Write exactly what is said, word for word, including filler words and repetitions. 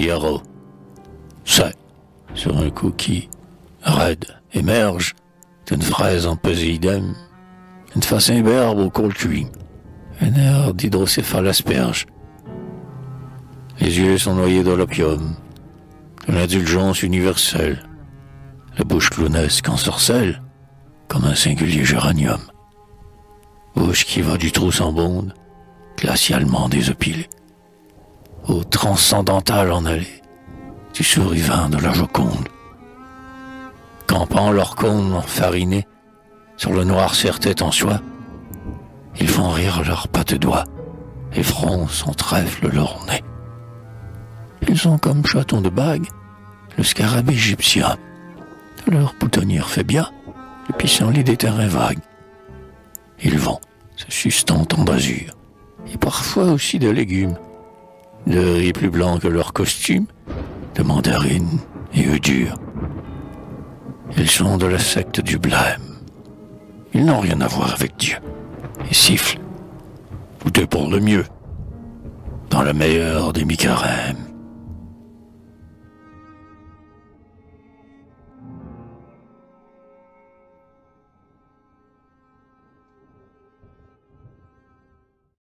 Pierrot. Ça, sur un cookie, raide, émerge d'une fraise en poséidème, une face imberbe au col cuit, un air d'hydrocéphale asperge. Les yeux sont noyés dans l'opium, de l'indulgence universelle, la bouche clownesque en sorcelle, comme un singulier géranium. Bouche qui va du trou sans bonde, glacialement désopilée, au transcendantal en allée, du sourivant de la Joconde. Campant leur cône enfarinée sur le noir serre-tête en soie, ils font rire leurs pattes d'oie et froncent en trèfle leur nez. Ils sont comme chatons de bague, le scarabée égyptien. De leur boutonnière fait bien, le pissenlit des terrains vagues. Ils vont, se sustentant d'azur, et parfois aussi de légumes, de riz plus blanc que leur costume, de mandarines et œufs durs. Ils sont de la secte du blême. Ils n'ont rien à voir avec Dieu, et sifflent, tout est pour le mieux, dans la meilleure des mi-carèmes.